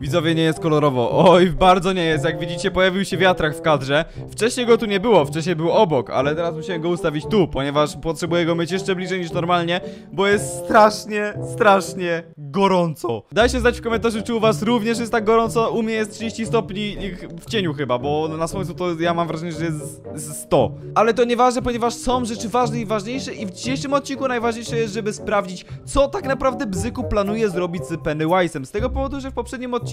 Widzowie, nie jest kolorowo. Oj, bardzo nie jest. Jak widzicie, pojawił się wiatrak w kadrze. Wcześniej go tu nie było, wcześniej był obok, ale teraz musiałem go ustawić tu, ponieważ potrzebuję go myć jeszcze bliżej niż normalnie, bo jest strasznie gorąco. Dajcie znać w komentarzu, czy u was również jest tak gorąco. U mnie jest 30 stopni w cieniu chyba, bo na słońcu to ja mam wrażenie, że jest 100. Ale to nieważne, ponieważ są rzeczy ważne i ważniejsze i w dzisiejszym odcinku najważniejsze jest, żeby sprawdzić, co tak naprawdę Bzyku planuje zrobić z Pennywise'em. Z tego powodu, że w poprzednim odcinku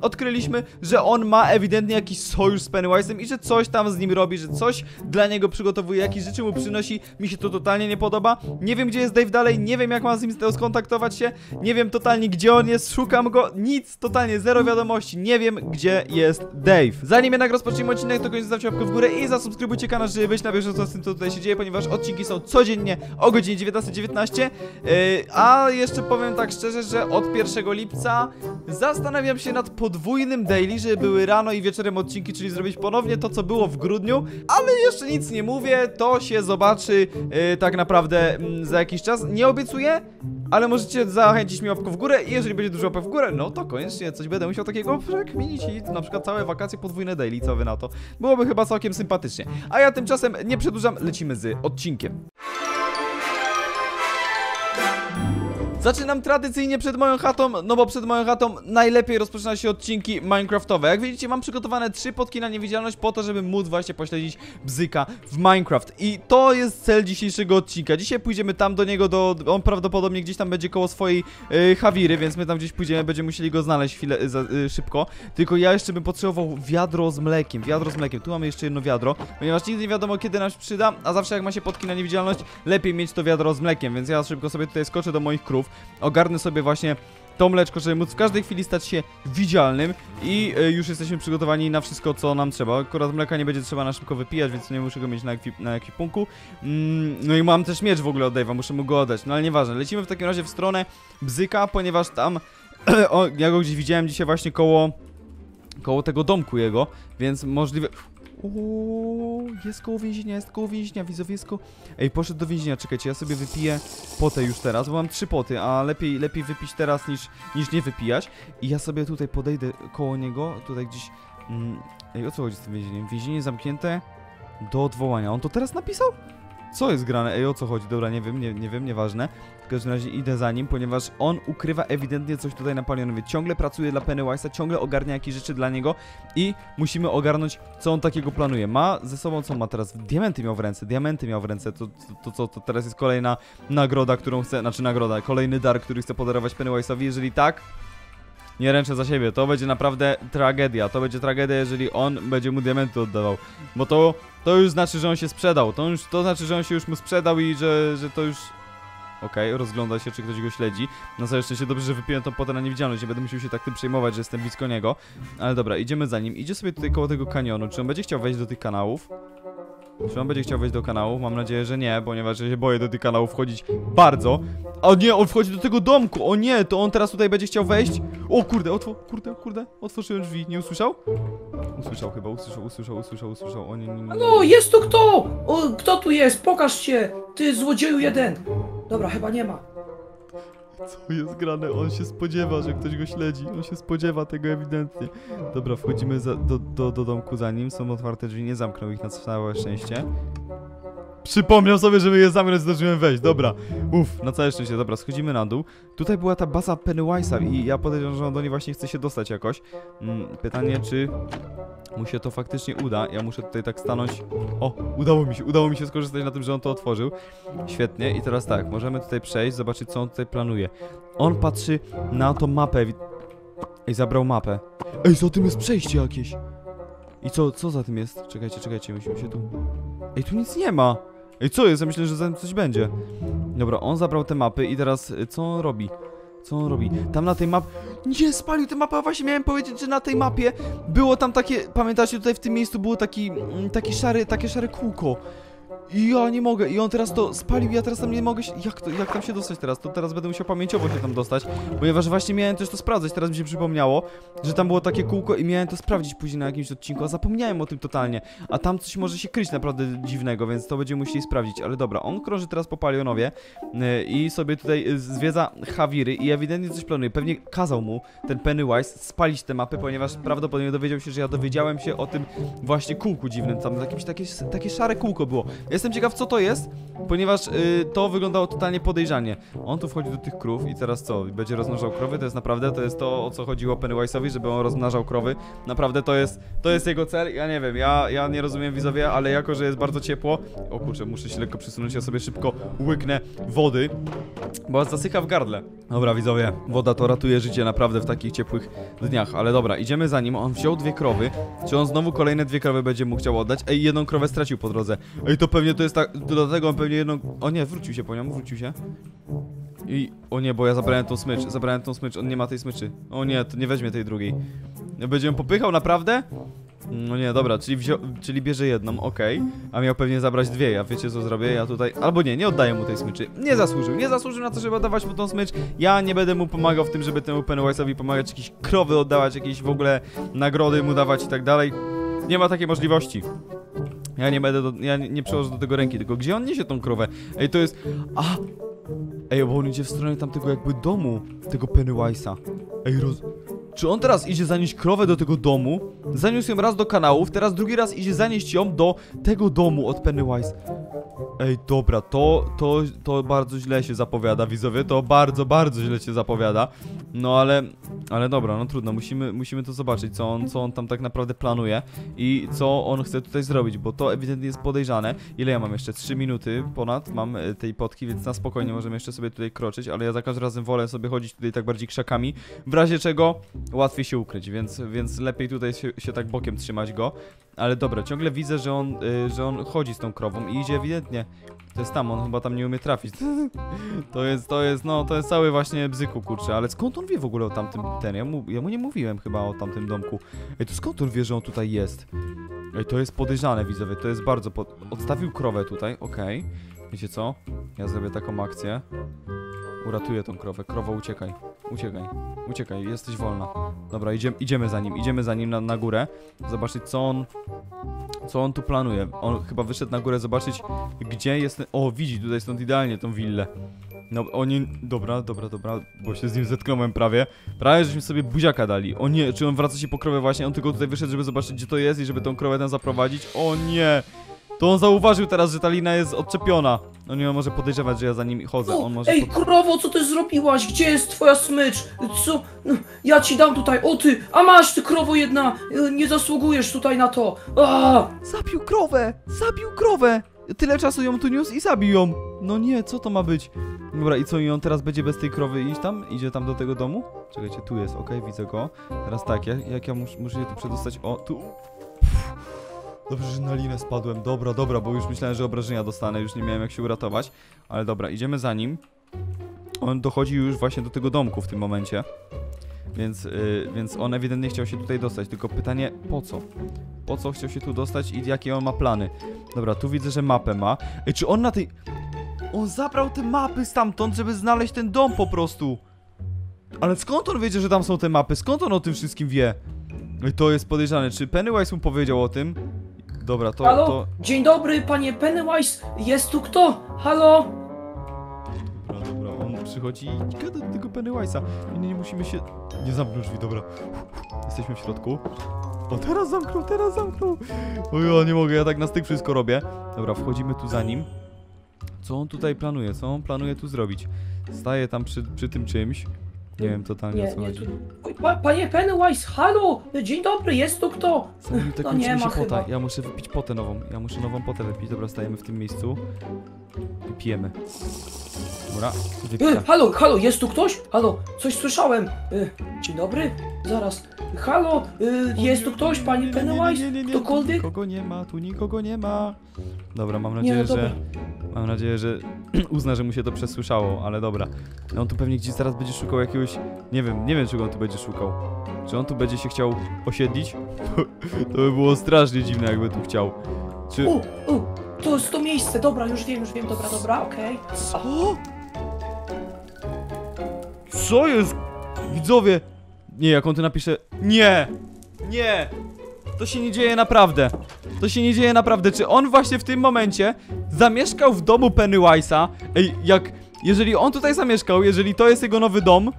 odkryliśmy, że on ma ewidentnie jakiś sojusz z Pennywise'em i że coś tam z nim robi, że coś dla niego przygotowuje, jakieś rzeczy mu przynosi. Mi się to totalnie nie podoba. Nie wiem, gdzie jest Dave dalej, nie wiem, jak mam z nim skontaktować się, nie wiem totalnie, gdzie on jest, szukam go, nic, totalnie zero wiadomości, nie wiem, gdzie jest Dave. Zanim jednak rozpoczniemy odcinek, to koniecznie zostawcie łapkę w górę i zasubskrybujcie kanał, żeby być na bieżąco z tym, co tutaj się dzieje, ponieważ odcinki są codziennie o godzinie 19:19. A jeszcze powiem tak szczerze, że od 1 lipca zastanawiam się nad podwójnym daily, żeby były rano i wieczorem odcinki, czyli zrobić ponownie to, co było w grudniu, ale jeszcze nic nie mówię, to się zobaczy tak naprawdę za jakiś czas. Nie obiecuję, ale możecie zachęcić mi łapką w górę i jeżeli będzie dużo łapek w górę, no to koniecznie coś będę musiał takiego przekminić i na przykład całe wakacje podwójne daily, co wy na to? Byłoby chyba całkiem sympatycznie. A ja tymczasem nie przedłużam, lecimy z odcinkiem. Zaczynam tradycyjnie przed moją chatą, no bo przed moją chatą najlepiej rozpoczyna się odcinki Minecraftowe. Jak widzicie, mam przygotowane 3 podki na niewidzialność po to, żeby móc właśnie pośledzić Bzyka w Minecraft. I to jest cel dzisiejszego odcinka. Dzisiaj pójdziemy tam do niego, on prawdopodobnie gdzieś tam będzie koło swojej hawiry, więc my tam gdzieś pójdziemy, będziemy musieli go znaleźć szybko. Tylko ja jeszcze bym potrzebował wiadro z mlekiem. Tu mamy jeszcze jedno wiadro, ponieważ nigdy nie wiadomo, kiedy nam się przyda, a zawsze jak ma się podki na niewidzialność, lepiej mieć to wiadro z mlekiem, więc ja szybko sobie tutaj skoczę do moich krów. Ogarnę sobie właśnie to mleczko, żeby móc w każdej chwili stać się widzialnym i już jesteśmy przygotowani na wszystko, co nam trzeba. Akurat mleka nie będzie trzeba na szybko wypijać, więc nie muszę go mieć na ekwipunku. No i mam też miecz w ogóle od Dave'a, muszę mu go oddać, no ale nieważne. Lecimy w takim razie w stronę Bzyka, ponieważ tam ja go gdzieś widziałem dzisiaj właśnie koło tego domku jego, więc możliwe... Ooo, jest koło więzienia, widzowie, jest koło... Ej, poszedł do więzienia, czekajcie, ja sobie wypiję potę już teraz, bo mam 3 poty, a lepiej wypić teraz niż nie wypijać. I ja sobie tutaj podejdę koło niego, tutaj gdzieś... Ej, o co chodzi z tym więzieniem? Więzienie zamknięte do odwołania. On to teraz napisał? Co jest grane? Ej, o co chodzi? Dobra, nie wiem, nieważne. W każdym razie idę za nim, ponieważ on ukrywa ewidentnie coś tutaj na Palionowie. Ciągle pracuje dla Pennywise'a, ciągle ogarnia jakieś rzeczy dla niego i musimy ogarnąć, co on takiego planuje. Ma ze sobą, co ma teraz? Diamenty miał w ręce. To teraz jest kolejna nagroda, którą chce, znaczy nagroda, kolejny dar, który chce podarować Pennywise'owi. Jeżeli tak, nie ręczę za siebie, to będzie naprawdę tragedia. To będzie tragedia, jeżeli on będzie mu diamenty oddawał, bo to już znaczy, że on się sprzedał. To znaczy, że on się już mu sprzedał i że to już... Okej, rozgląda się, czy ktoś go śledzi. Na całe szczęście dobrze, że wypiłem tą potę na niewidzialność. Nie będę musiał się tak tym przejmować, że jestem blisko niego. Ale dobra, idziemy za nim. Idzie sobie tutaj koło tego kanionu. Czy on będzie chciał wejść do tych kanałów? Mam nadzieję, że nie, ponieważ ja się boję do tych kanałów wchodzić bardzo. O nie, on wchodzi do tego domku. O nie, to on teraz tutaj będzie chciał wejść. O kurde, otworzyłem drzwi. Nie usłyszał? Usłyszał chyba. O nie. No, jest tu kto! O, kto tu jest? Pokaż się, ty złodzieju jeden. Dobra, chyba nie ma. Co jest grane? On się spodziewa, że ktoś go śledzi. On się spodziewa tego ewidentnie. Dobra, wchodzimy do domku za nim. Są otwarte drzwi, nie zamknął ich na całe szczęście. Przypomniał sobie, żeby je zamknąć, zdążyłem wejść. Dobra, uff, na całe szczęście. Dobra, schodzimy na dół. Tutaj była ta baza Pennywise'a i ja podejrzewam, że on do niej właśnie chce się dostać jakoś. Pytanie, czy mu się to faktycznie uda. Ja muszę tutaj tak stanąć. O, udało mi się skorzystać na tym, że on to otworzył. Świetnie, i teraz tak, możemy tutaj przejść, zobaczyć, co on tutaj planuje. On patrzy na tą mapę. Ej, zabrał mapę. Ej, za tym jest przejście jakieś. I co za tym jest? Czekajcie, musimy się tu... Ej, tu nic nie ma. Ej, co jest? Ja myślę, że za tym coś będzie. Dobra, on zabrał te mapy i teraz co on robi? Tam na tej mapie... Nie, spalił tę mapę, a właśnie miałem powiedzieć, że na tej mapie było tam takie... Pamiętacie, tutaj w tym miejscu było takie szare kółko. Ja nie mogę. I on teraz to spalił. Ja teraz tam nie mogę się... Jak tam się dostać teraz? To teraz będę musiał pamięciowo się tam dostać. Ponieważ właśnie miałem też to sprawdzać. Teraz mi się przypomniało, że tam było takie kółko i miałem to sprawdzić później na jakimś odcinku. A zapomniałem o tym totalnie. A tam coś może się kryć naprawdę dziwnego, więc to będziemy musieli sprawdzić. Ale dobra, on krąży teraz po Palionowie i sobie tutaj zwiedza Hawiry i ewidentnie coś planuje. Pewnie kazał mu ten Pennywise spalić tę mapę, ponieważ prawdopodobnie dowiedział się, że ja dowiedziałem się o tym właśnie kółku dziwnym. Tam jakieś takie szare kółko było. Jestem ciekaw, co to jest, ponieważ to wyglądało totalnie podejrzanie. On tu wchodzi do tych krów i teraz co? Będzie rozmnażał krowy? To jest naprawdę, to jest to, o co chodziło Pennywise'owi, żeby on rozmnażał krowy. Naprawdę to jest jego cel. Ja nie wiem, ja nie rozumiem, widzowie, ale jako, że jest bardzo ciepło... O kurczę, muszę się lekko przesunąć, ja sobie szybko łyknę wody, bo zasycha w gardle. Dobra, widzowie, woda to ratuje życie naprawdę w takich ciepłych dniach, ale dobra, idziemy za nim. On wziął 2 krowy. Czy on znowu kolejne 2 krowy będzie mu chciał oddać? Ej, 1 krowę stracił po drodze. Ej, to pewnie to jest tak, dlatego on pewnie jedną... O nie, wrócił się po nią, wrócił się. I... O nie, bo ja zabrałem tą smycz, on nie ma tej smyczy. O nie, to nie weźmie tej drugiej. Będzie ją popychał, naprawdę? No nie, dobra, czyli bierze 1, okej. A miał pewnie zabrać 2, ja wiecie co zrobię, ja tutaj... Albo nie, nie oddaję mu tej smyczy. Nie zasłużył na to, żeby oddawać mu tą smycz. Ja nie będę mu pomagał w tym, żeby temu Pennywise'owi pomagać, jakieś krowy oddawać, jakieś w ogóle nagrody mu dawać i tak dalej. Nie ma takiej możliwości. Ja nie przełożę do tego ręki, tylko gdzie on niesie tą krowę? Ej, to jest... A! Ej, bo on idzie w stronę tamtego jakby domu, tego Pennywise'a. Ej, czy on teraz idzie zanieść krowę do tego domu? Zaniósł ją raz do kanałów, teraz drugi raz idzie zanieść ją do tego domu od Pennywise. Ej, dobra, to bardzo źle się zapowiada, widzowie, to bardzo źle się zapowiada. No ale dobra, no trudno, musimy to zobaczyć, co on tam tak naprawdę planuje i co on chce tutaj zrobić, bo to ewidentnie jest podejrzane. Ile ja mam jeszcze? 3 minuty ponad mam tej potki, więc na spokojnie możemy jeszcze sobie tutaj kroczyć, ale ja za każdym razem wolę sobie chodzić tutaj tak bardziej krzakami, w razie czego łatwiej się ukryć, więc lepiej tutaj się tak bokiem trzymać go. Ale dobra, ciągle widzę, że on chodzi z tą krową i idzie ewidentnie. To jest tam, on chyba tam nie umie trafić. To jest cały właśnie bzyku, kurczę. Ale skąd on wie w ogóle o tamtym... Ja mu nie mówiłem chyba o tamtym domku. Ej, to skąd on wie, że on tutaj jest? Ej, to jest podejrzane, widzowie, to jest bardzo Odstawił krowę tutaj, okej. Wiecie co? Ja zrobię taką akcję. Uratuję tą krowę. Krowo, uciekaj. Uciekaj, jesteś wolna. Dobra, idziemy za nim na górę. Zobaczyć co on tu planuje. On chyba wyszedł na górę zobaczyć, gdzie jest... O, widzi tutaj stąd idealnie tą willę. No, oni... Dobra, bo się z nim zetknąłem prawie. Prawie żeśmy sobie buziaka dali. O nie, czy on wraca się po krowę właśnie? On tylko tutaj wyszedł, żeby zobaczyć, gdzie to jest i żeby tą krowę tam zaprowadzić. O nie! To on zauważył teraz, że ta lina jest odczepiona. No nie, on może podejrzewać, że ja za nim chodzę. On może ej, krowo, co ty zrobiłaś? Gdzie jest twoja smycz? Co? Ja ci dam tutaj. O ty, a masz ty, krowo jedna. Nie zasługujesz tutaj na to. A! Zabił krowę, Tyle czasu ją tu niósł i zabił ją. No nie, co to ma być? Dobra, i co? I on teraz będzie bez tej krowy iść tam? Idzie tam do tego domu? Czekajcie, tu jest, okej, widzę go. Teraz tak, jak ja muszę się tu przedostać? O, tu... Dobrze, że na linę spadłem. Dobra, bo już myślałem, że obrażenia dostanę. Już nie miałem jak się uratować. Ale dobra, idziemy za nim. On dochodzi już właśnie do tego domku w tym momencie. Więc on ewidentnie chciał się tutaj dostać. Tylko pytanie, po co? Po co chciał się tu dostać i jakie on ma plany? Dobra, tu widzę, że mapę ma. Ej, czy on na tej... On zabrał te mapy stamtąd, żeby znaleźć ten dom po prostu. Ale skąd on wiedział, że tam są te mapy? Skąd on o tym wszystkim wie? Ej, to jest podejrzane. Czy Pennywise mu powiedział o tym? Dobra, halo? Dzień dobry, panie Pennywise, jest tu kto? Halo? Dobra, on przychodzi i gada do tego Pennywise'a. Nie musimy się... Nie zamknął drzwi, dobra. Jesteśmy w środku. O, teraz zamknął. Oj, nie mogę, ja tak na styk wszystko robię. Dobra, wchodzimy tu za nim. Co on tutaj planuje? Co on planuje tu zrobić? Staje tam przy tym czymś. Nie wiem totalnie o co chodzi. Panie Pennywise, halo! Dzień dobry, jest tu kto? Zanim tak nie ma się pota. Ja muszę wypić potę nową. Dobra, stajemy w tym miejscu. I pijemy. Dobra, halo, jest tu ktoś? Halo, coś słyszałem. Dzień dobry, zaraz. Halo, jest tu ktoś, panie Pennywise? Ktokolwiek? Tu nikogo nie ma. Dobra, mam nadzieję, że uzna, że mu się to przesłyszało, ale dobra. On tu pewnie gdzieś zaraz będzie szukał jakiegoś... Nie wiem czego on tu będzie szukał. Czy on tu będzie się chciał osiedlić? To by było strasznie dziwne, jakby tu chciał. Czy... To jest to miejsce, dobra, już wiem, dobra, okej. Okay. Co jest? Widzowie! Nie, jak on to napisze... Nie! Nie! To się nie dzieje naprawdę. To się nie dzieje naprawdę. Czy on właśnie w tym momencie zamieszkał w domu Pennywise'a? Ej, jak... Jeżeli on tutaj zamieszkał, jeżeli to jest jego nowy dom...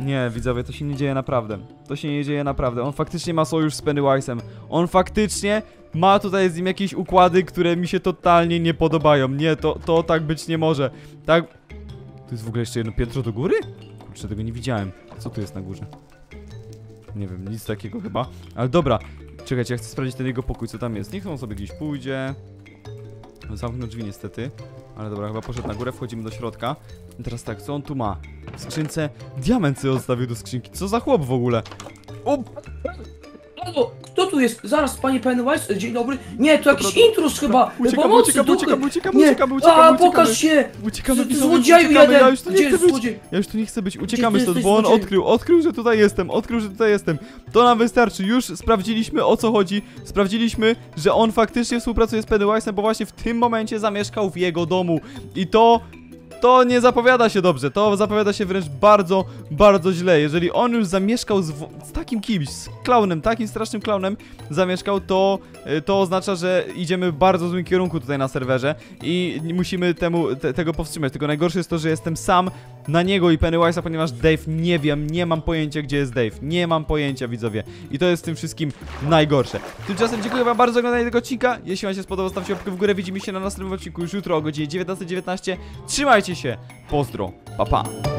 Nie, widzowie, to się nie dzieje naprawdę. To się nie dzieje naprawdę. On faktycznie ma sojusz z Pennywise'em. On faktycznie ma tutaj z nim jakieś układy, które mi się totalnie nie podobają. Nie, to tak być nie może. Tak... To jest w ogóle jeszcze jedno piętro do góry? Kurczę, tego nie widziałem. Co tu jest na górze? Nie wiem, nic takiego chyba. Ale dobra, czekajcie, ja chcę sprawdzić ten jego pokój, co tam jest. Niech on sobie gdzieś pójdzie. Zamknął drzwi niestety. Ale dobra, chyba poszedł na górę, wchodzimy do środka. I teraz tak, co on tu ma? W skrzynce diament sobie odstawił do skrzynki. Co za chłop w ogóle? O! Kto tu jest? Zaraz, panie Pennywise, dzień dobry. Nie, to jakiś intruz chyba. Uciekamy. A, pokaż się! Uciekamy, złodzieju jeden! Ja już tu nie chcę być, uciekamy stąd, bo on odkrył, że tutaj jestem, To nam wystarczy, już sprawdziliśmy, o co chodzi. Sprawdziliśmy, że on faktycznie współpracuje z Pennywise'em, bo właśnie w tym momencie zamieszkał w jego domu. I to nie zapowiada się dobrze, to zapowiada się wręcz bardzo, bardzo źle. Jeżeli on już zamieszkał z takim kimś, z klaunem, takim strasznym klaunem zamieszkał, to oznacza, że idziemy w bardzo złym kierunku tutaj na serwerze i musimy tego powstrzymać. Tylko najgorsze jest to, że jestem sam na niego i Pennywise'a, ponieważ Dave, nie wiem, nie mam pojęcia, gdzie jest Dave. Nie mam pojęcia, widzowie. I to jest w tym wszystkim najgorsze. Tymczasem dziękuję wam bardzo za oglądanie tego odcinka. Jeśli wam się spodobało, stawcie łapkę w górę. Widzimy się na następnym odcinku już jutro o godzinie 19:19. Trzymajcie się, pozdro, pa pa.